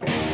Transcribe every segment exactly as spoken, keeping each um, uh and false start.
Yes, boy.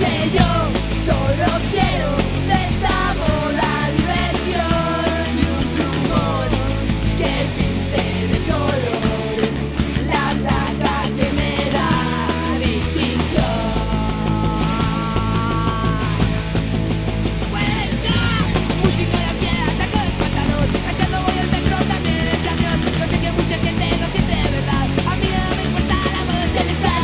que yo solo quiero de esta moda diversión y un plumón que pinte de color la placa que me da distinción. ¡Puede estar! Música de piedra, saco del pantalón, allá no voy al metro, también en el camión. Yo sé que mucha gente lo siente de verdad, a mí no me importa, la moda se les cae.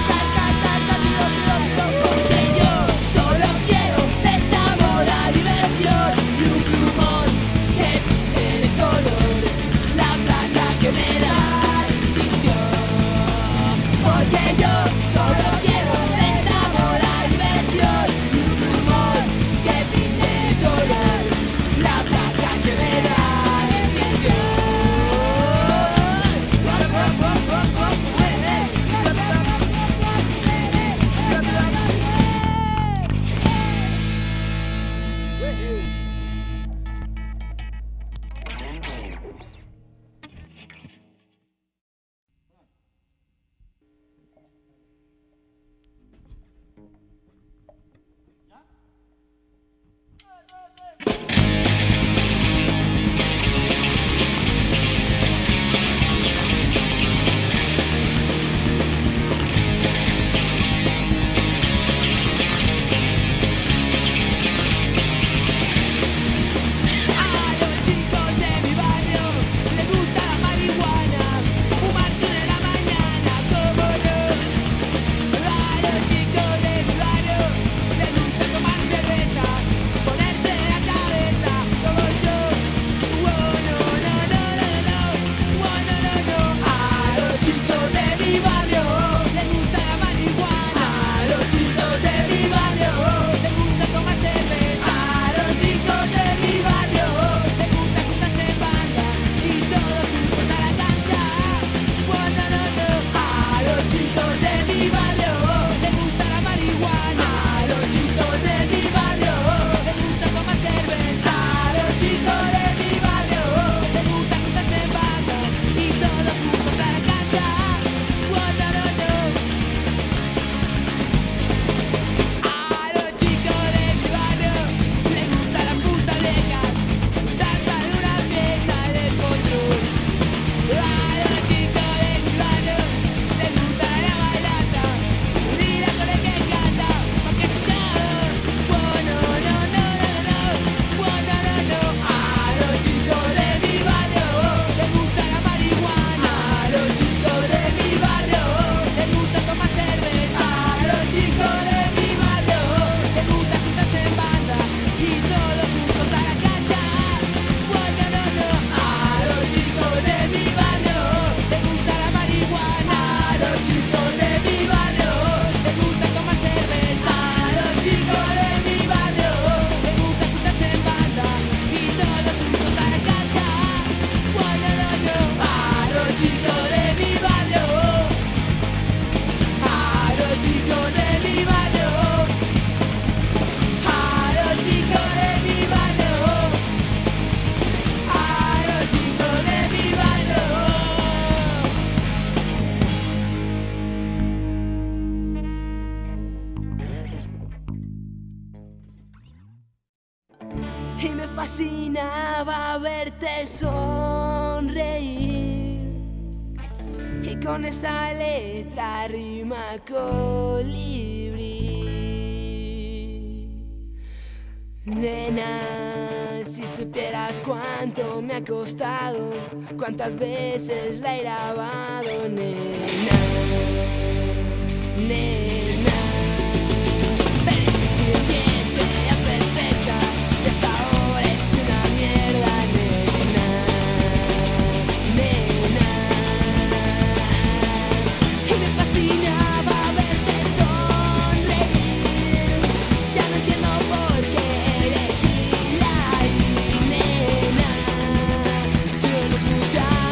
Cuánto me ha costado, cuántas veces la he grabado, nena, nena. Pero insistir que sea perfecta, y hasta ahora es una mierda, nena, nena. Y me fascinaba verte sonreír, ya no entiendo por qué.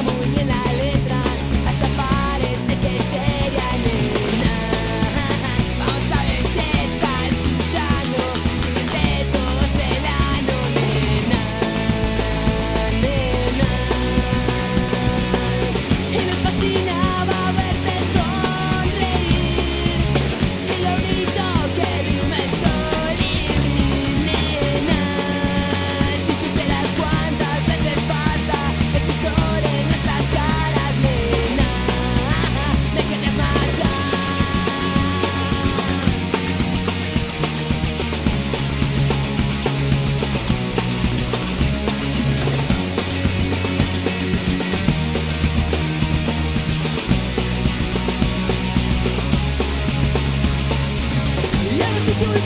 Muy bien la letra, hasta parece que sería nena. Bueno,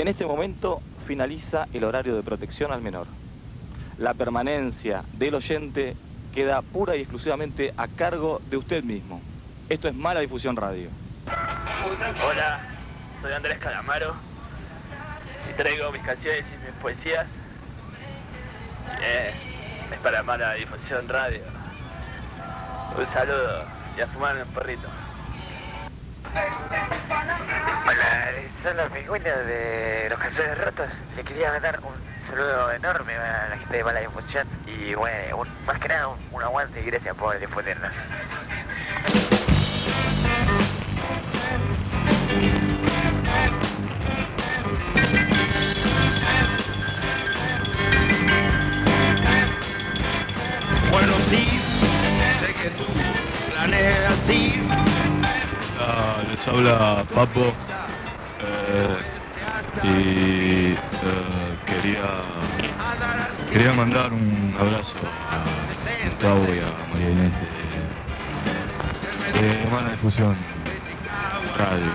En este momento finaliza el horario de protección al menor. La permanencia del oyente queda pura y exclusivamente a cargo de usted mismo. Esto es Mala Difusión Radio. Hola, soy Andrés Calamaro y traigo mis canciones y mis poesías. Eh, es para Mala Difusión Radio. Un saludo y a fumar un perrito. Hola, son los pingüinos de los calzones rotos. Le quería mandar un saludo enorme a la gente de Balaya Funchat y bueno, un, más que nada un, un aguante y gracias por difundirnos. Bueno, sí, sé que tú planeas así. Ah, les habla Papo eh, y eh, quería quería mandar un abrazo a Gustavo y a María Inés de, de Mala Difusión Radio.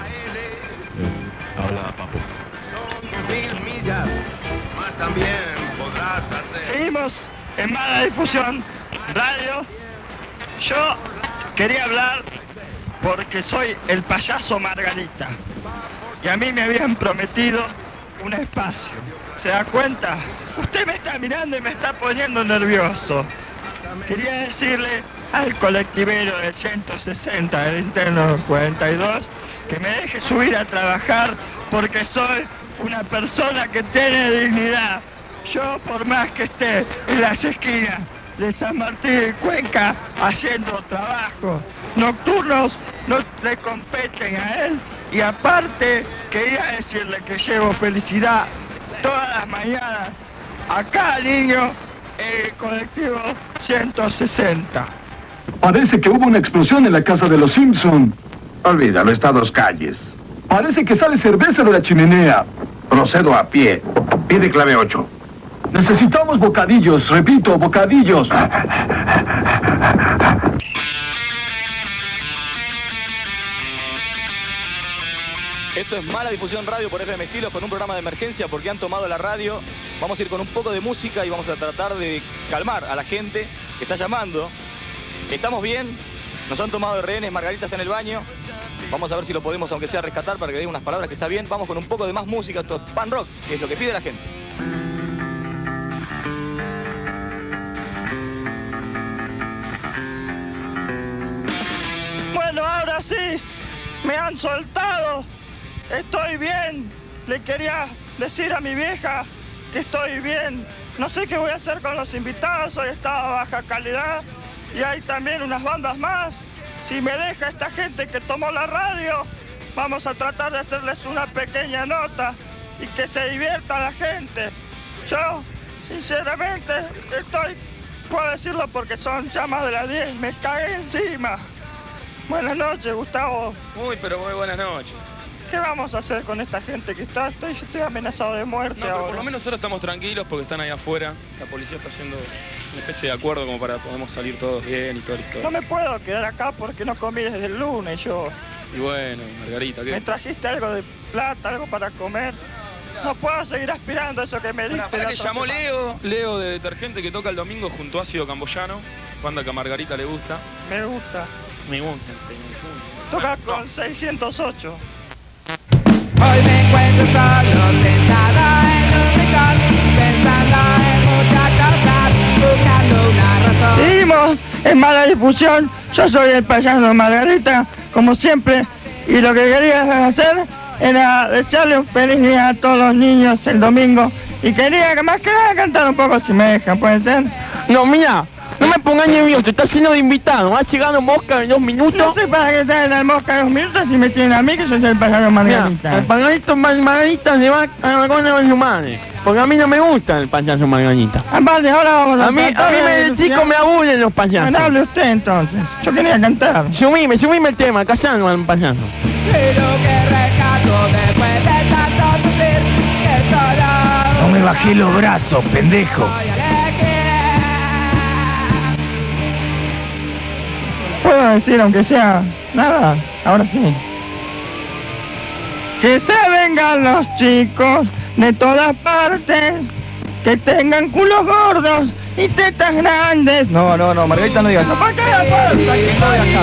Eh, habla Papo. Seguimos en Mala Difusión Radio. Yo quería hablar porque soy el payaso Margarita y a mí me habían prometido un espacio. ¿Se da cuenta? Usted me está mirando y me está poniendo nervioso. Quería decirle al colectivero del ciento sesenta del interno cuarenta y dos que me deje subir a trabajar porque soy una persona que tiene dignidad. Yo, por más que esté en las esquinas de San Martín y Cuenca haciendo trabajo nocturnos, no le competen a él. Y aparte quería decirle que llevo felicidad todas las mañanas a cada niño en el colectivo ciento sesenta. Parece que hubo una explosión en la casa de los Simpson. Olvídalo, está a dos calles. Parece que sale cerveza de la chimenea. Procedo a pie. Pide clave ocho. Necesitamos bocadillos, repito, bocadillos. Esto es Mala Difusión Radio por F M Estilos con un programa de emergencia porque han tomado la radio. Vamos a ir con un poco de música y vamos a tratar de calmar a la gente que está llamando. Estamos bien, nos han tomado de rehenes, Margarita está en el baño. Vamos a ver si lo podemos, aunque sea, rescatar para que diga unas palabras que está bien. Vamos con un poco de más música, esto es pan rock, que es lo que pide la gente. Bueno, ahora sí, me han soltado. Estoy bien, le quería decir a mi vieja que estoy bien. No sé qué voy a hacer con los invitados, hoy estaba baja calidad y hay también unas bandas más. Si me deja esta gente que tomó la radio, vamos a tratar de hacerles una pequeña nota y que se divierta la gente. Yo, sinceramente, estoy, puedo decirlo porque son ya más de las diez, me cagué encima. Buenas noches, Gustavo. Muy, pero muy buenas noches. ¿Qué vamos a hacer con esta gente que está? Estoy, yo estoy amenazado de muerte. No, pero ahora, por lo menos nosotros estamos tranquilos porque están ahí afuera. La policía está haciendo una especie de acuerdo como para podemos salir todos bien y todo, y todo. No me puedo quedar acá porque no comí desde el lunes yo. Y bueno, Margarita, ¿qué? ¿Me trajiste algo de plata, algo para comer? No puedo seguir aspirando eso que me diste. Bueno, para que llamó Leo, Leo de Detergente, que toca el domingo junto a Ácido Camboyano, banda que a Margarita le gusta. Me gusta. Me gusta. Toca bueno, con no. seiscientos ocho. Hoy me encuentro solo, sentada en un rincón, pensando en muchas cosas, buscando una razón. Seguimos en Mala Difusión, yo soy el payaso Margarita, como siempre, y lo que quería hacer era desearle un feliz día a todos los niños el domingo, y quería que más que nada cantar un poco, si me dejan, ¿puede ser? No, mira, no me pongas nervioso, está lleno de invitados, va llegando Mosca en dos minutos. No sé para qué salen al Mosca en dos minutos si me tienen a mí, que yo soy el pájaro Margarita. Mira, el pajarito Margarita se va a algunos lugares, porque a mí no me gusta el payaso Margarita. Aparte, ahora vamos a... A mí, a mí me, de chico me aburren los payasos. No hable usted entonces, yo quería cantar. Subime, subime el tema, callando al payaso. No me bajé los brazos, pendejo. ¿Puedo decir aunque sea nada? Ahora sí. Que sabe vengan los chicos de todas partes, que tengan culos gordos y tetas grandes. No, no, no, Margarita, no digas. ¡Apaca la puerta!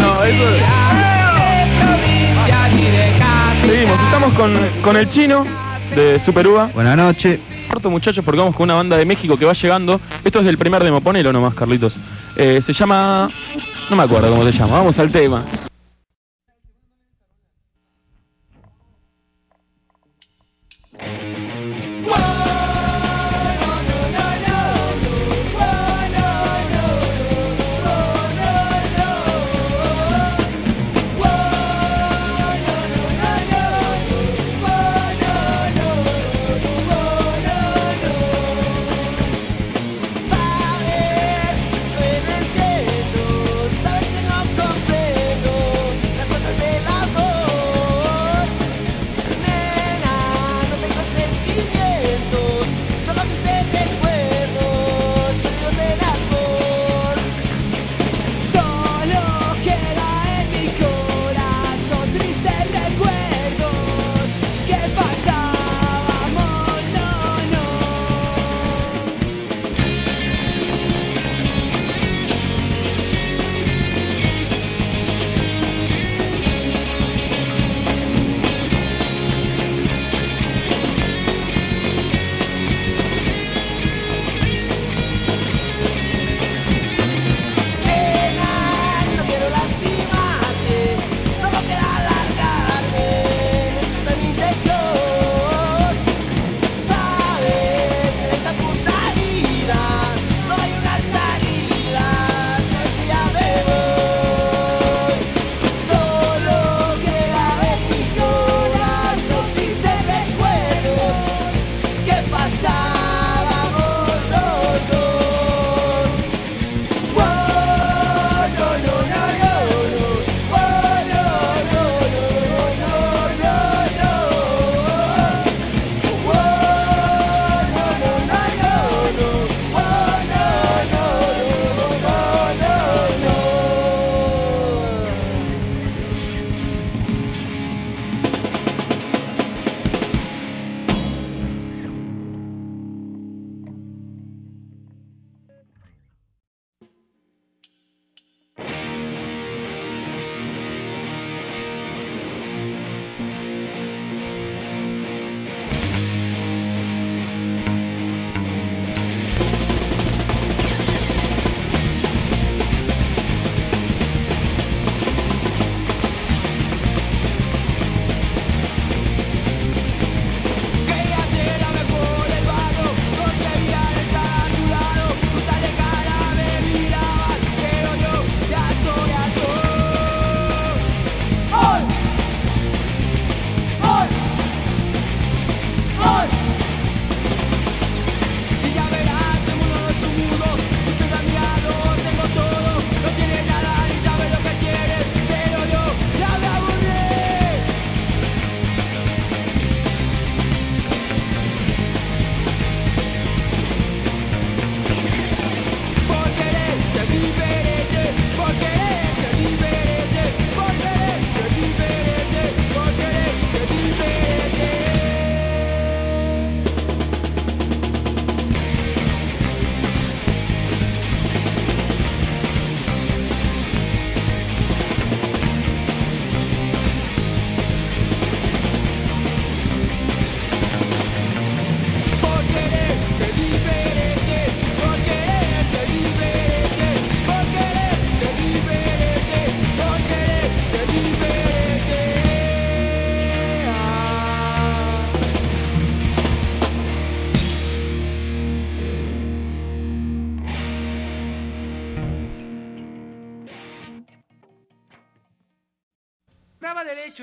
No, eso es... Seguimos, estamos con, con el Chino de Super Uva. Buenas noches. Corto, muchachos, porque vamos con una banda de México que va llegando. Esto es del primer demo, ponelo nomás, Carlitos. Eh, se llama... no me acuerdo cómo se llama, vamos al tema.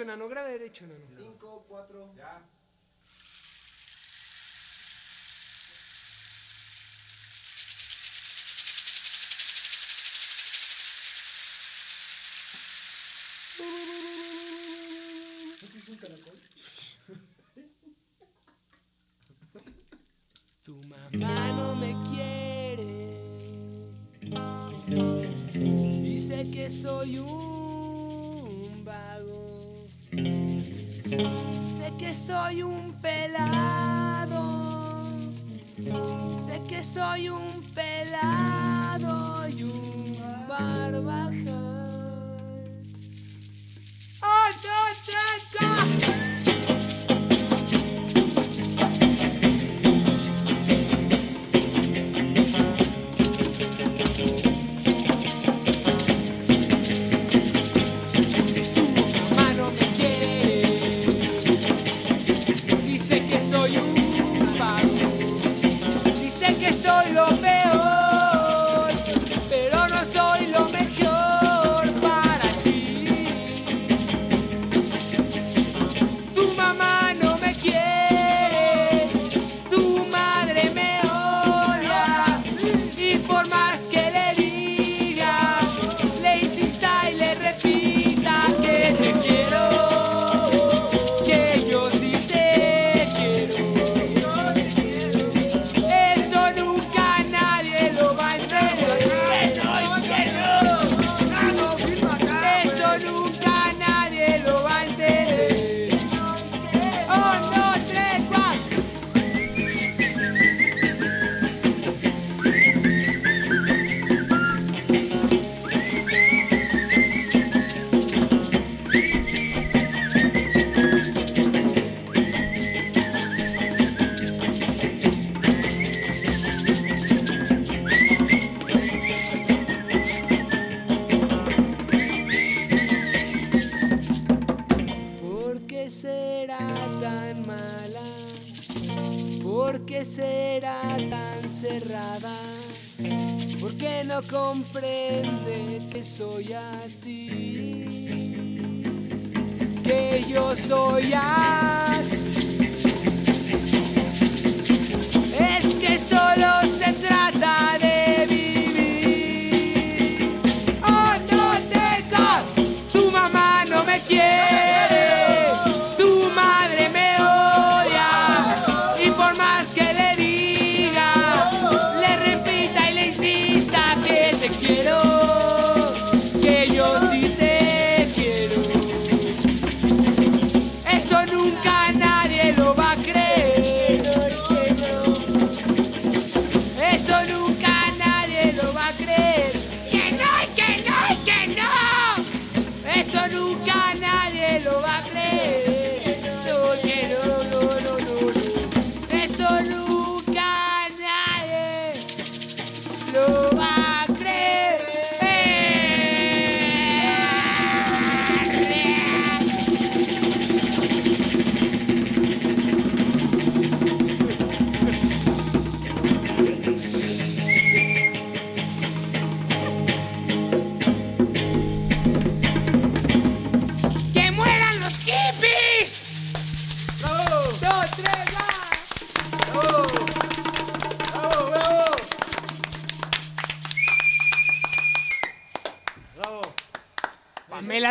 Enano, graba derecho, enano. Cinco, cuatro, ya. ¿No es un caracol? Tu mamá no me quiere, dice que soy un vago. Thank you. Sé que soy un pelado, sé que soy un pelado y un barbajal. ¡Ocho, tres, cuatro!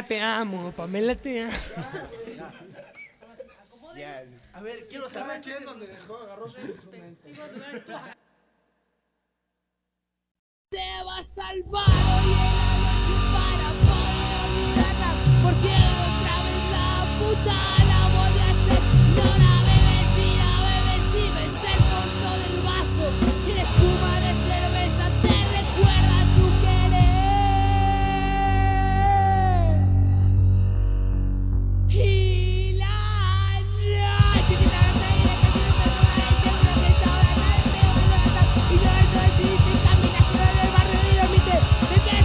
Te amo, Pamela, te amo. A ver, quiero saber quién donde dejó, agarró su instrumento. Te va a salvar hoy en la noche para poder olvidarla, porque otra vez la puta la voy a hacer. No la bebes y la bebes y ves el fondo del vaso y la espuma de cerveza te recuerda su querer. ¡Suscríbete!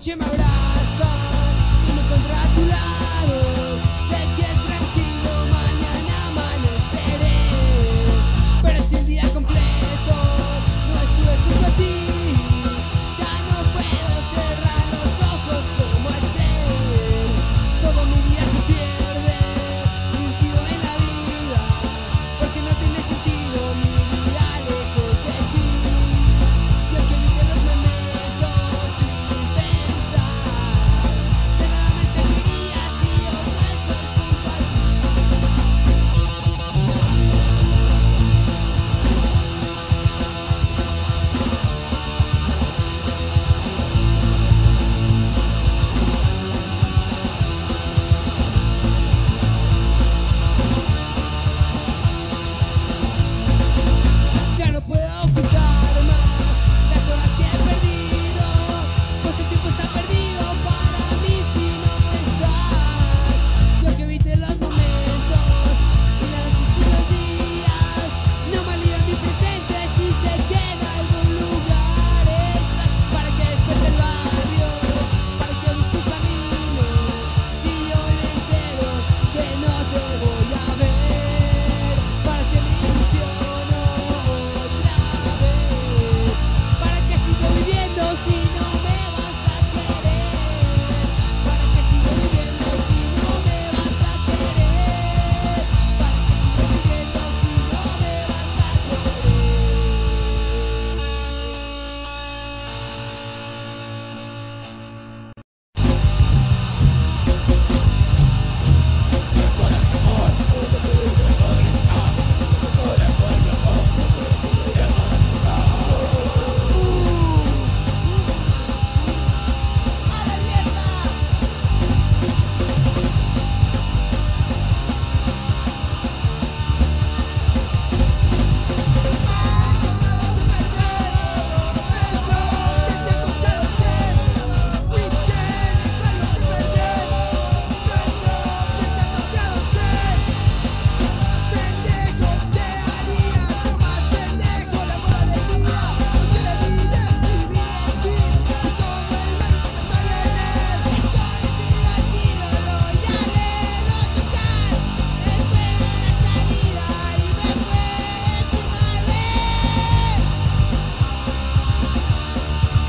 noche me habrá.